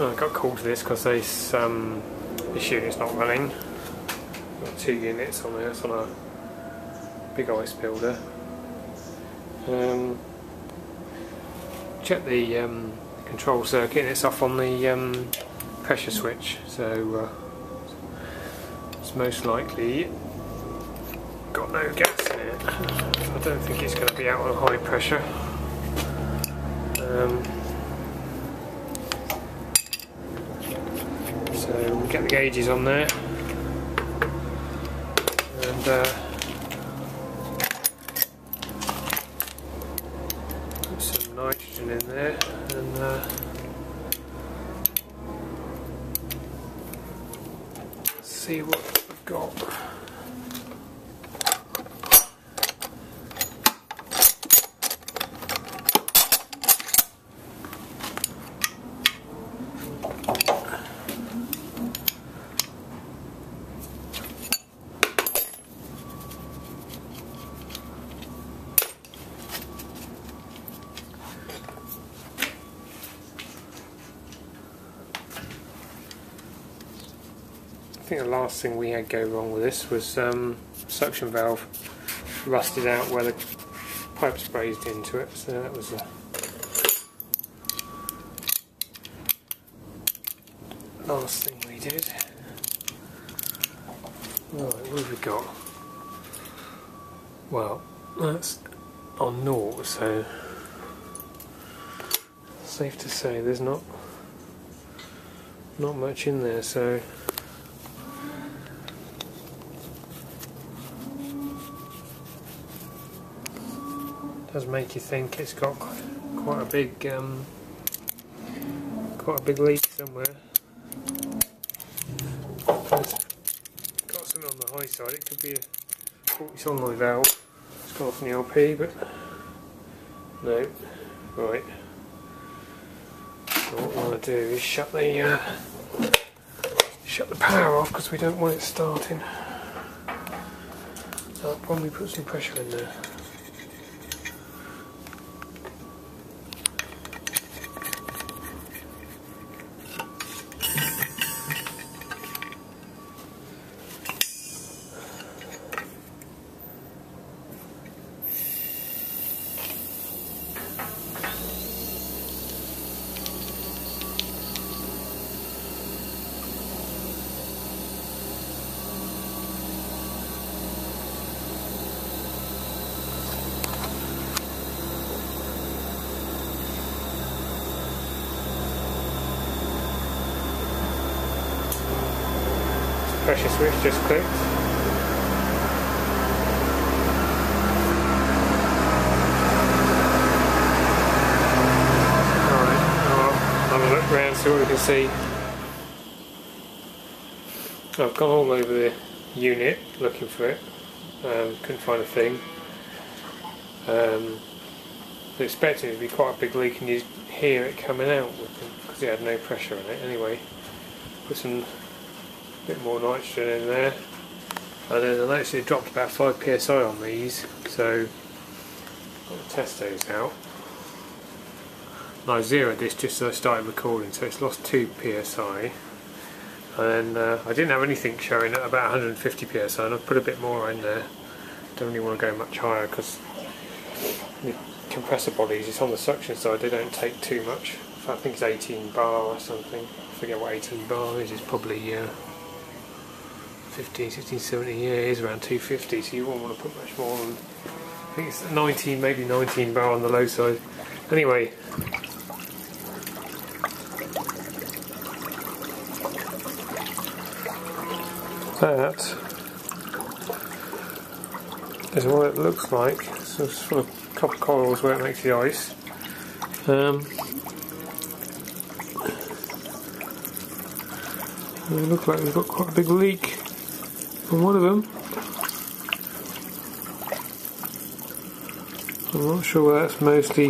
I got called to this because this unit's not running. Got two units on there, it's on a big ice builder. Check the control circuit and it's off on the pressure switch, so it's most likely got no gas in it. I don't think it's going to be out on high pressure. So we'll get the gauges on there and put some nitrogen in there and see what we've got. I think the last thing we had go wrong with this was suction valve rusted out where the pipe's brazed into it, so that was the last thing we did. Right, what have we got? Well, that's on naught, so safe to say there's not much in there, so does make you think it's got quite a big leak somewhere. It's got something on the high side. It could be a 40 solenoid valve. It's got off an LP, but no. Right. So what I want to do is shut the power off because we don't want it starting. So I'll probably put some pressure in there. Pressure switch just clicked. Alright, I'll have a look around, see what we can see. I've gone all over the unit looking for it, couldn't find a thing. I was expecting it to be quite a big leak and you'd hear it coming out because it had no pressure in it. Anyway, put some bit more nitrogen in there, and then I actually dropped about 5 psi on these, so I'll test those out. And I zeroed this just as I started recording, so it's lost 2 psi, and then I didn't have anything showing at about 150 psi, and I put a bit more in there. Don't really want to go much higher because the compressor bodies, it's on the suction side, they don't take too much. I think it's 18 bar or something. I forget what 18 bar is. It's probably 15, 16, 17, yeah, it is around 250, so you won't want to put much more on. I think it's 19, maybe 19 bar on the low side. Anyway, that is what it looks like. So it's full of copper coils where it makes the ice. It looks like we've got quite a big leak from one of them. I'm not sure whether that's mostly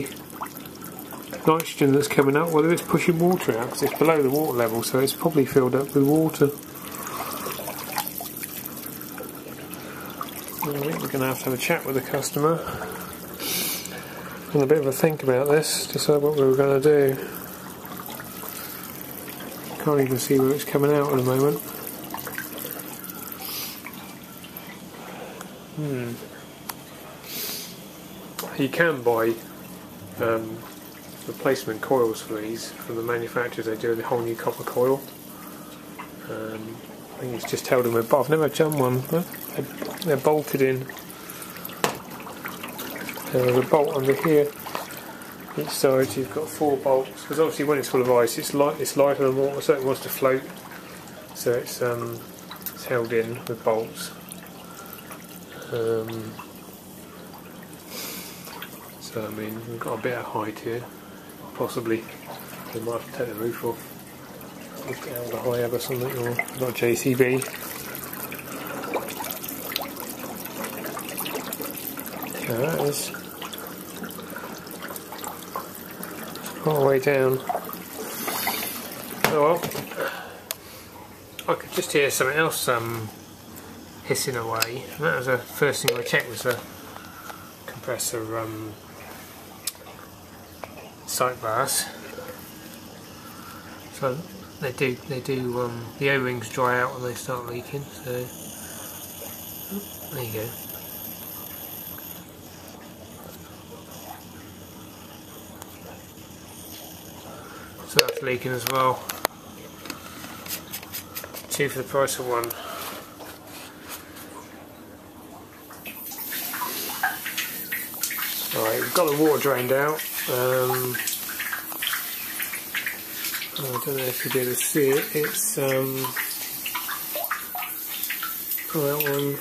nitrogen that's coming out, whether it's pushing water out, because it's below the water level, so it's probably filled up with water. I think we're going to have a chat with the customer and a bit of a think about this, decide what we were going to do. Can't even see where it's coming out at the moment. You can buy replacement coils for these from the manufacturers. They do a whole new copper coil. I think it's just held them with, but I've never done one. They're bolted in. There's a bolt under here. Each side you've got four bolts, because obviously when it's full of ice it's lighter than water, so it wants to float, so it's held in with bolts. So I mean, we've got a bit of height here, possibly. We might have to take the roof off, just get out of the high ab or something, or not JCB. There that is. All the way down. Oh well, I could just hear something else hissing away, and that was the first thing I checked, was the compressor sight bars. So they do the O-rings dry out and they start leaking, so there you go. So that's leaking as well. Two for the price of one. Alright, we've got the water drained out. I don't know if you'll be able to see it. It's pull that one.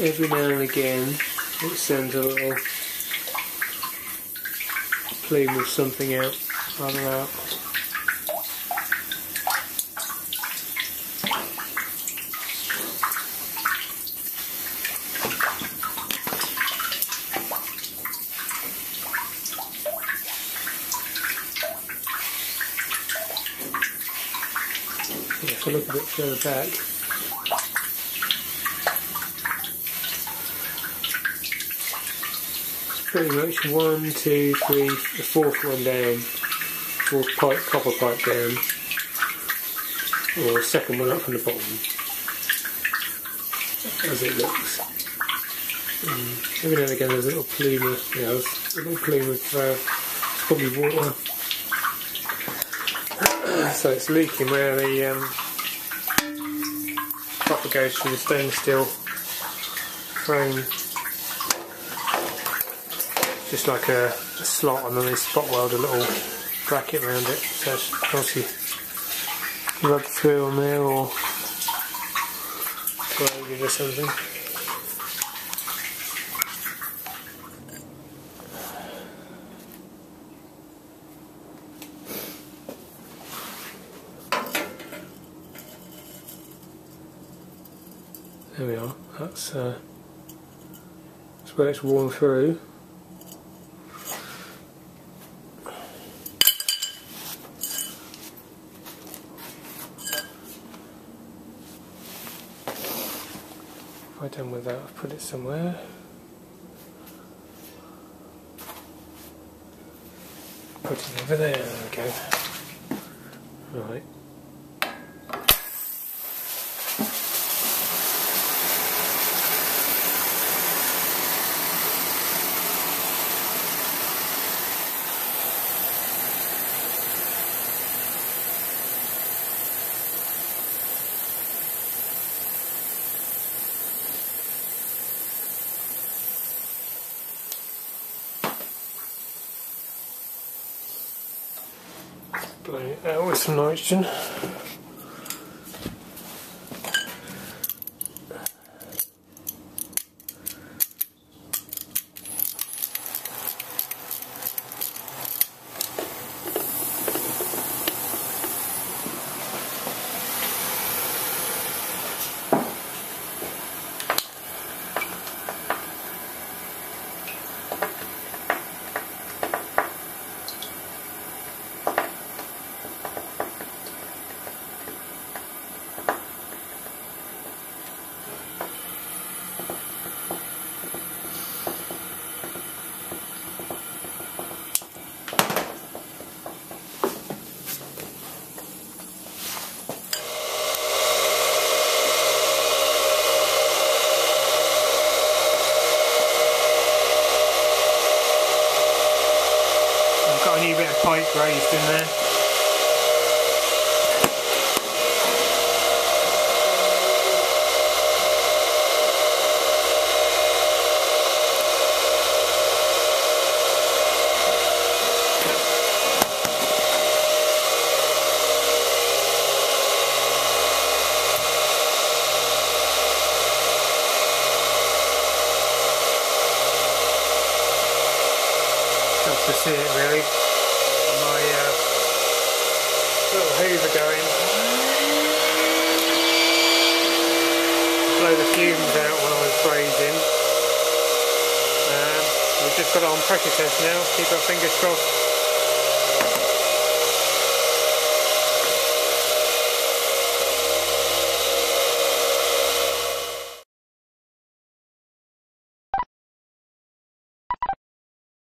Every now and again it sends a little plume of something out, rather out. If I look a bit further back, pretty much one, two, three, the fourth one down, fourth pipe, copper pipe down, or second one up from the bottom, as it looks. Every now and again there's a little plume of, you know, it's probably water. So it's leaking where the copper goes through the stainless steel frame. Just like a slot, and then they spot weld a little bracket around it, so it's obviously rubbed through on there or welded or something. There we are. That's where it's worn through. If I'm done with that, I've put it somewhere. Put it over there, there we go. Right. Blow it out with some nitrogen. grazed in there. To see it really, my little hoover going, blow the fumes out when I was brazing. We've just got it on pressure test now, keep our fingers crossed.